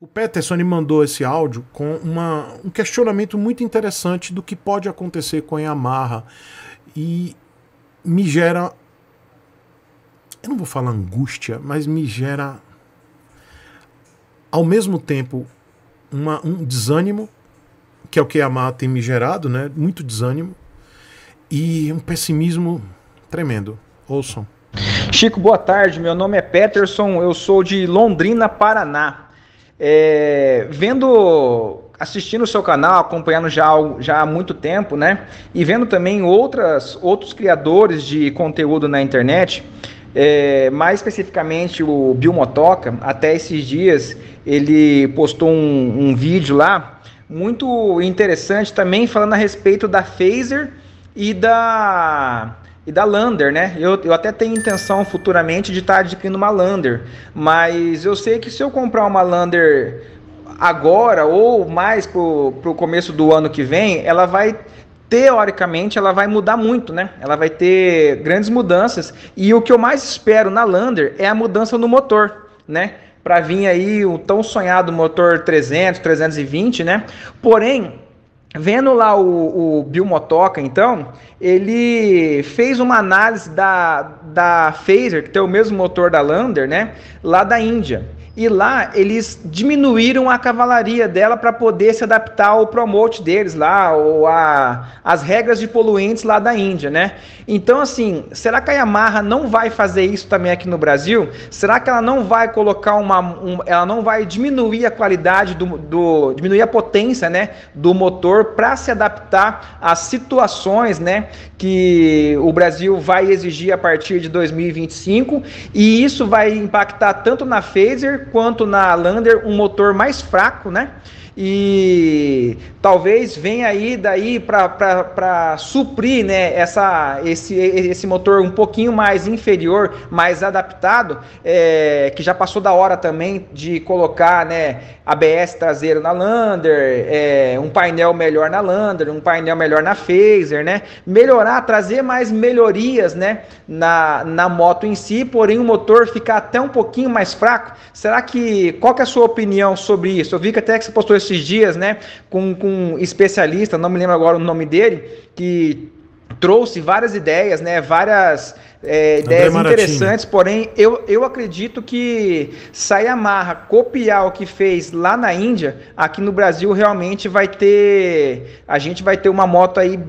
O Peterson me mandou esse áudio com um questionamento muito interessante do que pode acontecer com a Yamaha e me gera, eu não vou falar angústia, mas me gera ao mesmo tempo um desânimo, que é o que a Yamaha tem me gerado, né? Muito desânimo e um pessimismo tremendo. Ouçam. Chico, boa tarde, meu nome é Peterson, eu sou de Londrina, Paraná. Assistindo o seu canal, acompanhando já há muito tempo, né? E vendo também outros criadores de conteúdo na internet, mais especificamente o Bill Motoca. Até esses dias ele postou um vídeo lá muito interessante também, falando a respeito da Fazer e da Lander, né? Eu até tenho intenção futuramente de estar adquirindo uma Lander, mas eu sei que se eu comprar uma Lander agora ou mais pro começo do ano que vem, ela vai, teoricamente, ela vai mudar muito, né? Ela vai ter grandes mudanças, e o que eu mais espero na Lander é a mudança no motor, né? Para vir aí o tão sonhado motor 300, 320, né? Porém, vendo lá o Bill Motoca, então, ele fez uma análise da Fazer, que tem o mesmo motor da Lander, né? Lá da Índia. E lá eles diminuíram a cavalaria dela para poder se adaptar ao Promote deles lá, ou as regras de poluentes lá da Índia, né? Então, assim, será que a Yamaha não vai fazer isso também aqui no Brasil? Será que ela não vai colocar ela não vai diminuir a qualidade diminuir a potência, né, do motor, para se adaptar às situações, né, que o Brasil vai exigir a partir de 2025, e isso vai impactar tanto na Fazer quanto na Lander um motor mais fraco, né? E talvez venha aí daí para suprir, né, esse motor um pouquinho mais inferior, mais adaptado, que já passou da hora também de colocar, né, ABS traseiro na Lander, um painel melhor na Lander, um painel melhor na Fazer, né, trazer mais melhorias, né, na moto em si, porém o motor ficar até um pouquinho mais fraco. Qual que é a sua opinião sobre isso? Eu vi que até que você postou esses dias, né, com um especialista, não me lembro agora o nome dele, que trouxe várias ideias, né, ideias interessantes, porém eu acredito que se a Yamaha copiar o que fez lá na Índia, aqui no Brasil realmente a gente vai ter uma moto aí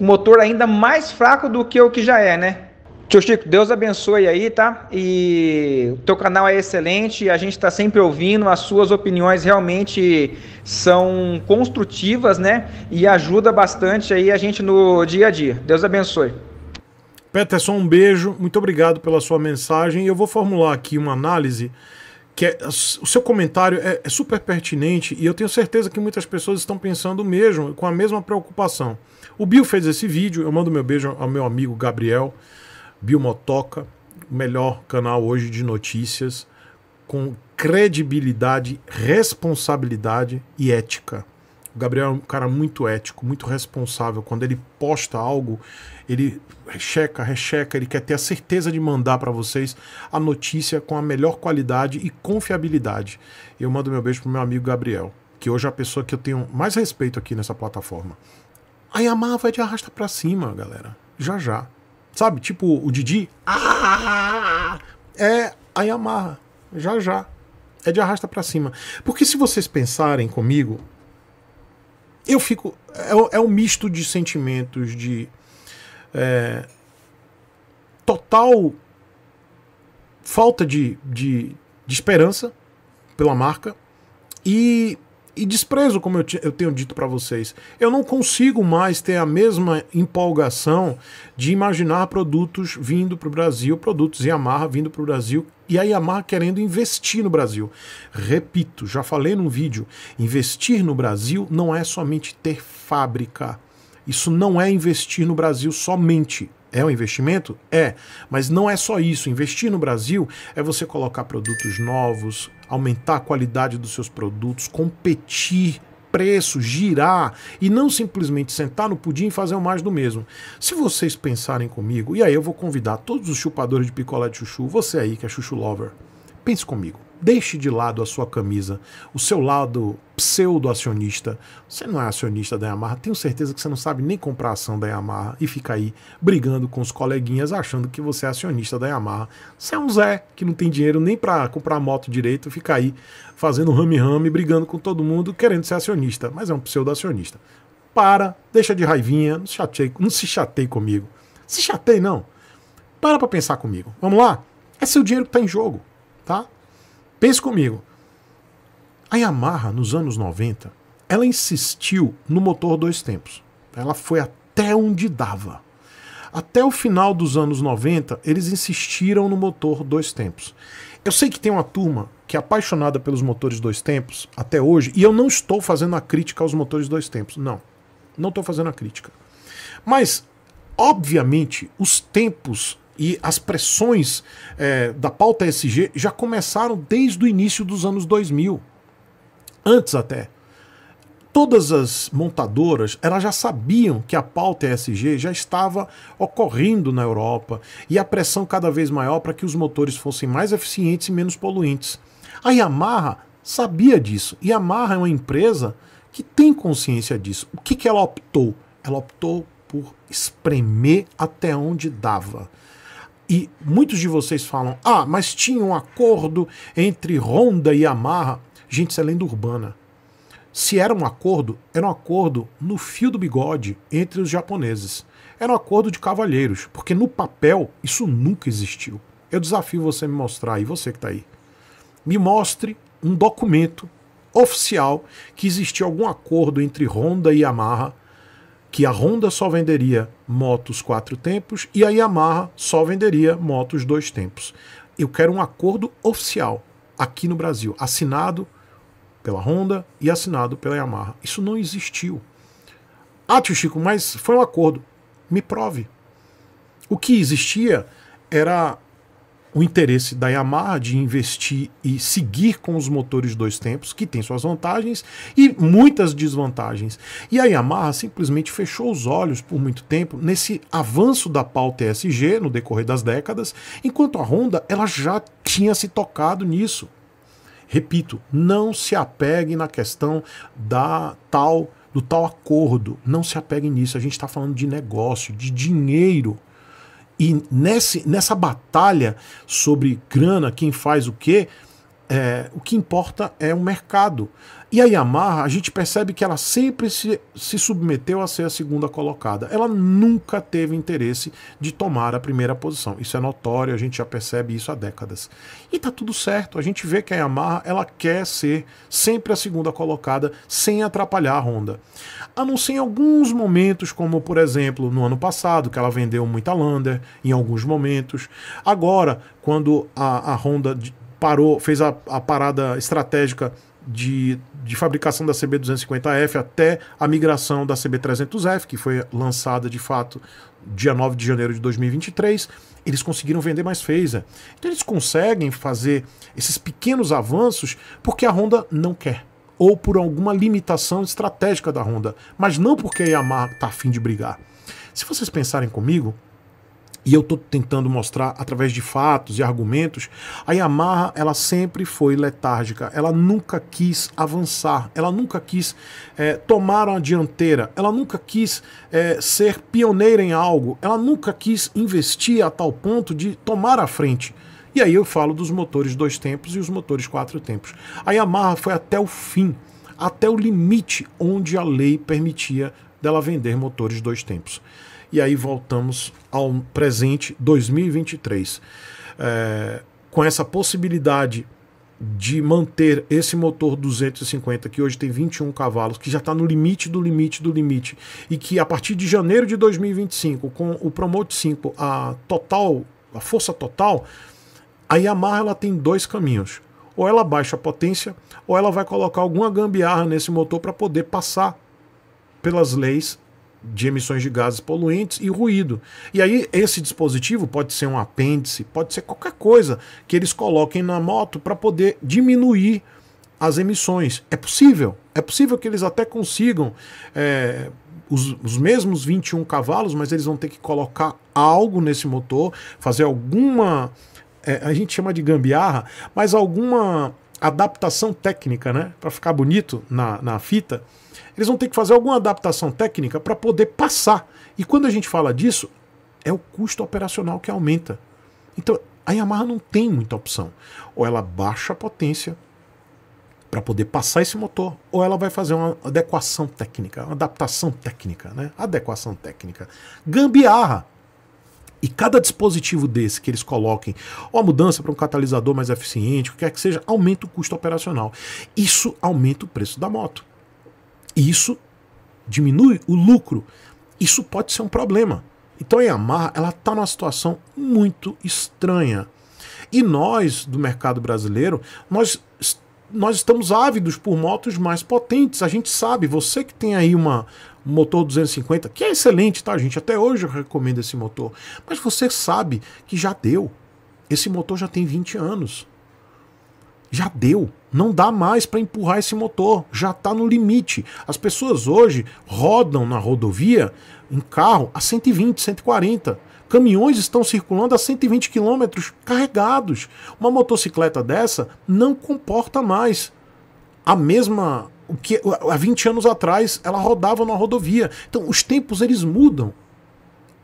um motor ainda mais fraco do que o que já é, né? Tio Chico, Deus abençoe aí, tá? E o teu canal é excelente, a gente está sempre ouvindo, as suas opiniões realmente são construtivas, né? E ajuda bastante aí a gente no dia a dia. Deus abençoe. Peterson, um beijo, muito obrigado pela sua mensagem. Eu vou formular aqui uma análise, o seu comentário é super pertinente, e eu tenho certeza que muitas pessoas estão pensando mesmo, com a mesma preocupação. O Bill fez esse vídeo, eu mando meu beijo ao meu amigo Gabriel, Biu Motoca, o melhor canal hoje de notícias, com credibilidade, responsabilidade e ética. O Gabriel é um cara muito ético, muito responsável. Quando ele posta algo, ele recheca, ele quer ter a certeza de mandar para vocês a notícia com a melhor qualidade e confiabilidade. Eu mando meu beijo pro meu amigo Gabriel, que hoje é a pessoa que eu tenho mais respeito aqui nessa plataforma. A Yamaha vai de arrasta para cima, galera. Já já. Sabe, tipo o Didi, é a Yamaha, já já, é de arrasta pra cima. Porque se vocês pensarem comigo, eu fico, é um misto de sentimentos, de total falta de esperança pela marca e desprezo, como eu tenho dito para vocês. Eu não consigo mais ter a mesma empolgação de imaginar produtos vindo para o Brasil, produtos Yamaha vindo para o Brasil, e a Yamaha querendo investir no Brasil. Repito, já falei num vídeo, investir no Brasil não é somente ter fábrica. Isso não é investir no Brasil somente. É um investimento? É. Mas não é só isso. Investir no Brasil é você colocar produtos novos, aumentar a qualidade dos seus produtos, competir, preço, girar, e não simplesmente sentar no pudim e fazer o mais do mesmo. Se vocês pensarem comigo, e aí eu vou convidar todos os chupadores de picolé de chuchu, você aí que é chuchu lover, pense comigo. Deixe de lado a sua camisa, o seu lado pseudo-acionista. Você não é acionista da Yamaha, tenho certeza que você não sabe nem comprar ação da Yamaha e fica aí brigando com os coleguinhas achando que você é acionista da Yamaha. Você é um Zé que não tem dinheiro nem para comprar moto direito, fica aí fazendo rame-rame, brigando com todo mundo, querendo ser acionista, mas é um pseudo-acionista. Para, deixa de raivinha, não se chateie comigo. Se chateie não. Para pra pensar comigo. Vamos lá? É seu dinheiro que tá em jogo, tá? Pense comigo. A Yamaha, nos anos 90, ela insistiu no motor 2 tempos. Ela foi até onde dava. Até o final dos anos 90, eles insistiram no motor 2 tempos. Eu sei que tem uma turma que é apaixonada pelos motores 2 tempos até hoje, e eu não estou fazendo a crítica aos motores 2 tempos. Não. Não estou fazendo a crítica. Mas, obviamente, os tempos e as pressões da pauta ESG já começaram desde o início dos anos 2000. Antes até. Todas as montadoras elas já sabiam que a pauta ESG já estava ocorrendo na Europa e a pressão cada vez maior para que os motores fossem mais eficientes e menos poluentes. A Yamaha sabia disso. E a Yamaha é uma empresa que tem consciência disso. O que ela optou? Ela optou por espremer até onde dava. E muitos de vocês falam, ah, mas tinha um acordo entre Honda e Yamaha. Gente, isso é lenda urbana. Se era um acordo no fio do bigode entre os japoneses. Era um acordo de cavalheiros, porque no papel isso nunca existiu. Eu desafio você me mostrar aí, você que está aí. Me mostre um documento oficial que existia algum acordo entre Honda e Yamaha, que a Honda só venderia motos 4 tempos e a Yamaha só venderia motos 2 tempos. Eu quero um acordo oficial aqui no Brasil, assinado pela Honda e assinado pela Yamaha. Isso não existiu. Ah, tio Chico, mas foi um acordo. Me prove. O que existia era o interesse da Yamaha de investir e seguir com os motores 2 tempos, que tem suas vantagens e muitas desvantagens. E a Yamaha simplesmente fechou os olhos por muito tempo nesse avanço da pauta ESG no decorrer das décadas, enquanto a Honda ela já tinha se tocado nisso. Repito, não se apegue na questão do tal acordo, não se apegue nisso. A gente está falando de negócio, de dinheiro. E nessa batalha sobre grana, quem faz o quê, o que importa é o mercado. E a Yamaha, a gente percebe que ela sempre se submeteu a ser a segunda colocada. Ela nunca teve interesse de tomar a primeira posição. Isso é notório, a gente já percebe isso há décadas. E tá tudo certo, a gente vê que a Yamaha ela quer ser sempre a segunda colocada, sem atrapalhar a Honda. A não ser em alguns momentos, como por exemplo, no ano passado, que ela vendeu muita Lander, em alguns momentos. Agora, quando a Honda parou, fez a parada estratégica de fabricação da CB250F até a migração da CB300F, que foi lançada de fato dia 9 de janeiro de 2023, eles conseguiram vender mais Fazer. Então eles conseguem fazer esses pequenos avanços porque a Honda não quer, ou por alguma limitação estratégica da Honda, mas não porque a Yamaha está afim de brigar. Se vocês pensarem comigo, e eu estou tentando mostrar através de fatos e argumentos, a Yamaha ela sempre foi letárgica, ela nunca quis avançar, ela nunca quis tomar uma dianteira, ela nunca quis ser pioneira em algo, ela nunca quis investir a tal ponto de tomar a frente. E aí eu falo dos motores 2 tempos e os motores 4 tempos. A Yamaha foi até o fim, até o limite onde a lei permitia dela vender motores 2 tempos. E aí voltamos ao presente 2023, com essa possibilidade de manter esse motor 250, que hoje tem 21 cavalos, que já está no limite do limite do limite, e que a partir de janeiro de 2025, com o Promote 5, a força total, a Yamaha ela tem 2 caminhos. Ou ela baixa a potência, ou ela vai colocar alguma gambiarra nesse motor para poder passar pelas leis de emissões de gases poluentes e ruído. E aí esse dispositivo pode ser um apêndice, pode ser qualquer coisa que eles coloquem na moto para poder diminuir as emissões. É possível que eles até consigam os mesmos 21 cavalos, mas eles vão ter que colocar algo nesse motor, fazer alguma a gente chama de gambiarra, mas alguma adaptação técnica, né, para ficar bonito na fita, eles vão ter que fazer alguma adaptação técnica para poder passar. E quando a gente fala disso, é o custo operacional que aumenta. Então, a Yamaha não tem muita opção. Ou ela baixa a potência para poder passar esse motor, ou ela vai fazer uma adequação técnica, uma adaptação técnica, né? Adequação técnica. Gambiarra. E cada dispositivo desse que eles coloquem, ou a mudança para um catalisador mais eficiente, o que quer que seja, aumenta o custo operacional. Isso aumenta o preço da moto. Isso diminui o lucro. Isso pode ser um problema. Então a Yamaha está numa situação muito estranha. E nós, do mercado brasileiro, nós estamos ávidos por motos mais potentes. A gente sabe, você que tem aí um motor 250, que é excelente, tá, gente? Até hoje eu recomendo esse motor. Mas você sabe que já deu. Esse motor já tem 20 anos. Já deu. Não dá mais para empurrar esse motor. Já está no limite. As pessoas hoje rodam na rodovia em carro a 120, 140. Caminhões estão circulando a 120 km carregados. Uma motocicleta dessa não comporta mais a mesma... O que há 20 anos atrás ela rodava na rodovia. Então os tempos eles mudam.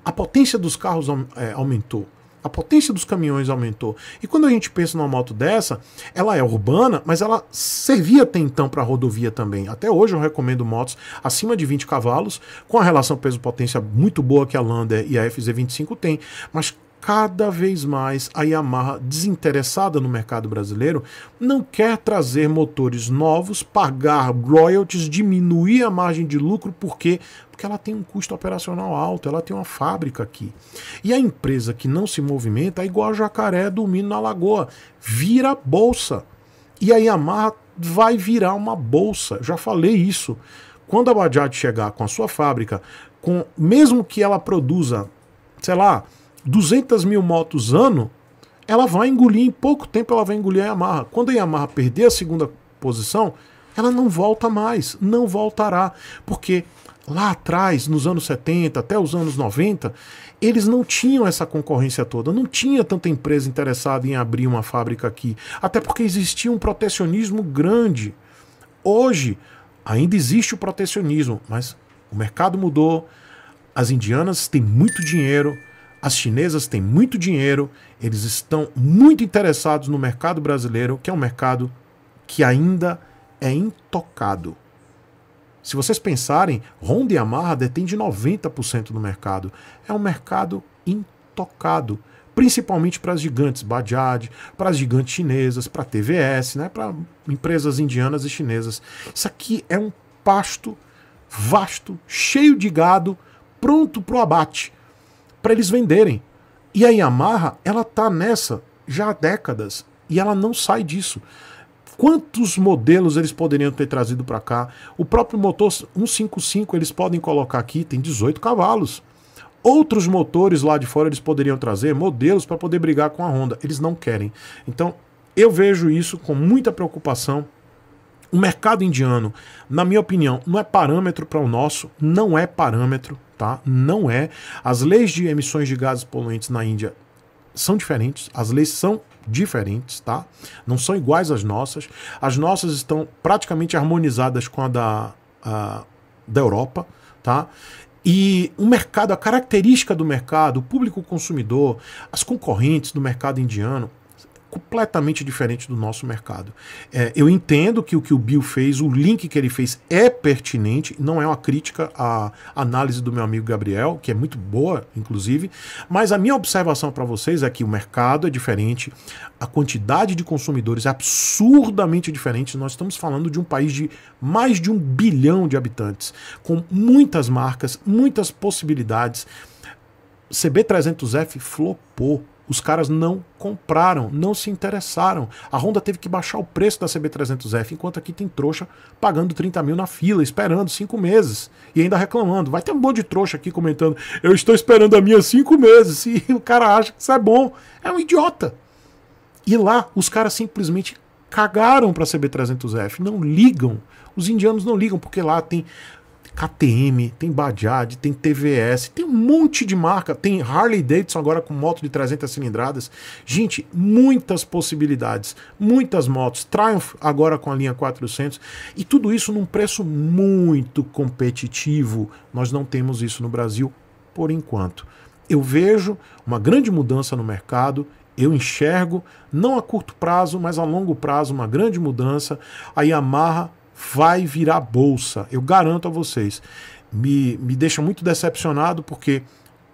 A potência dos carros aumentou. A potência dos caminhões aumentou. E quando a gente pensa numa moto dessa, ela é urbana, mas ela servia até então para rodovia também. Até hoje eu recomendo motos acima de 20 cavalos, com a relação peso-potência muito boa que a Lander e a FZ25 tem. Mas cada vez mais a Yamaha, desinteressada no mercado brasileiro, não quer trazer motores novos, pagar royalties, diminuir a margem de lucro, por quê? Porque ela tem um custo operacional alto, ela tem uma fábrica aqui. E a empresa que não se movimenta é igual a jacaré dormindo na lagoa, vira bolsa. E a Yamaha vai virar uma bolsa, já falei isso. Quando a Bajaj chegar com a sua fábrica, mesmo que ela produza, sei lá, 200 mil motos ano, ela vai engolir, em pouco tempo ela vai engolir a Yamaha. Quando a Yamaha perder a segunda posição, ela não volta mais, não voltará, porque lá atrás, nos anos 70 até os anos 90, eles não tinham essa concorrência toda, não tinha tanta empresa interessada em abrir uma fábrica aqui, até porque existia um protecionismo grande. Hoje ainda existe o protecionismo, mas o mercado mudou, as indianas têm muito dinheiro, as chinesas têm muito dinheiro, eles estão muito interessados no mercado brasileiro, que é um mercado que ainda é intocado. Se vocês pensarem, Honda e Yamaha detêm 90% do mercado. É um mercado intocado, principalmente para as gigantes Bajaj, para as gigantes chinesas, para a TVS, né, para empresas indianas e chinesas. Isso aqui é um pasto vasto, cheio de gado, pronto para o abate, para eles venderem. E a Yamaha, ela tá nessa já há décadas e ela não sai disso. Quantos modelos eles poderiam ter trazido para cá? O próprio motor 155 eles podem colocar aqui, tem 18 cavalos. Outros motores lá de fora eles poderiam trazer, modelos para poder brigar com a Honda. Eles não querem. Então, eu vejo isso com muita preocupação. O mercado indiano, na minha opinião, não é parâmetro para o nosso, não é parâmetro, tá? Não é. As leis de emissões de gases poluentes na Índia são diferentes, as leis são diferentes, tá? Não são iguais às nossas. As nossas estão praticamente harmonizadas com a da Europa, tá? E o mercado, a característica do mercado, o público consumidor, as concorrentes do mercado indiano, completamente diferente do nosso mercado. Eu entendo que o Bill fez, o link que ele fez é pertinente, não é uma crítica à análise do meu amigo Gabriel, que é muito boa, inclusive, mas a minha observação para vocês é que o mercado é diferente, a quantidade de consumidores é absurdamente diferente. Nós estamos falando de um país de mais de 1 bilhão de habitantes, com muitas marcas, muitas possibilidades. CB300F flopou. Os caras não compraram, não se interessaram. A Honda teve que baixar o preço da CB300F, enquanto aqui tem trouxa pagando 30 mil na fila, esperando 5 meses e ainda reclamando. Vai ter um monte de trouxa aqui comentando, eu estou esperando a minha 5 meses, e o cara acha que isso é bom. É um idiota. E lá os caras simplesmente cagaram para a CB300F, não ligam. Os indianos não ligam, porque lá tem KTM, tem Bajaj, tem TVS, tem um monte de marca, tem Harley Davidson agora com moto de 300 cilindradas. Gente, muitas possibilidades, muitas motos, Triumph agora com a linha 400, e tudo isso num preço muito competitivo. Nós não temos isso no Brasil por enquanto. Eu vejo uma grande mudança no mercado. Eu enxergo, não a curto prazo, mas a longo prazo, uma grande mudança. A Yamaha vai virar bolsa, eu garanto a vocês. Me deixa muito decepcionado, porque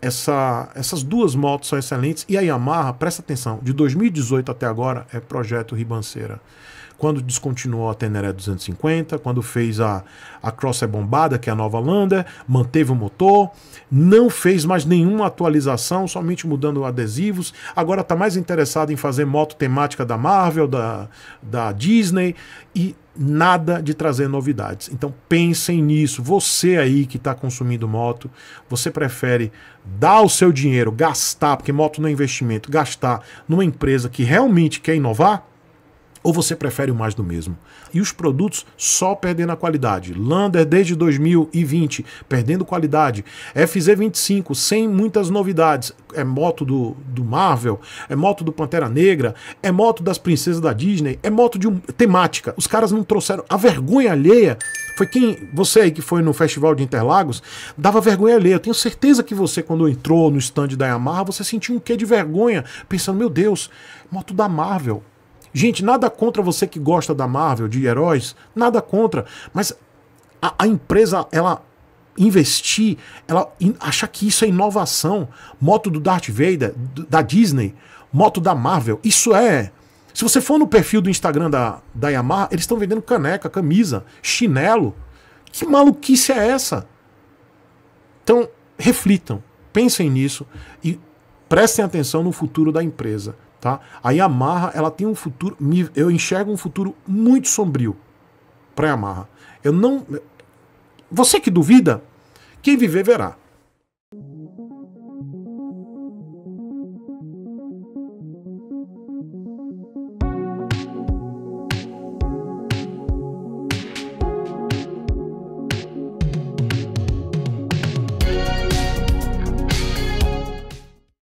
essas duas motos são excelentes. E a Yamaha, presta atenção, de 2018 até agora é projeto ribanceira. Quando descontinuou a Teneré 250, quando fez a Crosser bombada, que é a nova Lander, manteve o motor, não fez mais nenhuma atualização, somente mudando adesivos. Agora está mais interessado em fazer moto temática da Marvel, da Disney, e nada de trazer novidades. Então pensem nisso. Você aí que está consumindo moto, você prefere dar o seu dinheiro, gastar, porque moto não é investimento, gastar numa empresa que realmente quer inovar? Ou você prefere o mais do mesmo? E os produtos só perdendo a qualidade. Lander desde 2020, perdendo qualidade. FZ25, sem muitas novidades. É moto do Marvel, é moto do Pantera Negra, é moto das princesas da Disney, é moto de temática. Os caras não trouxeram. A vergonha alheia foi quem... Você aí que foi no Festival de Interlagos, dava vergonha alheia. Eu tenho certeza que você, quando entrou no stand da Yamaha, você sentiu um quê de vergonha, pensando, meu Deus, moto da Marvel. Gente, nada contra você que gosta da Marvel, de heróis, nada contra, mas a empresa, ela investir, ela achar que isso é inovação. Moto do Darth Vader, da Disney, moto da Marvel, isso é... Se você for no perfil do Instagram da Yamaha, eles estão vendendo caneca, camisa, chinelo. Que maluquice é essa? Então, reflitam, pensem nisso e prestem atenção no futuro da empresa. Tá? A Yamaha, ela tem um futuro, eu enxergo um futuro muito sombrio para a Yamaha. Você que duvida, quem viver verá.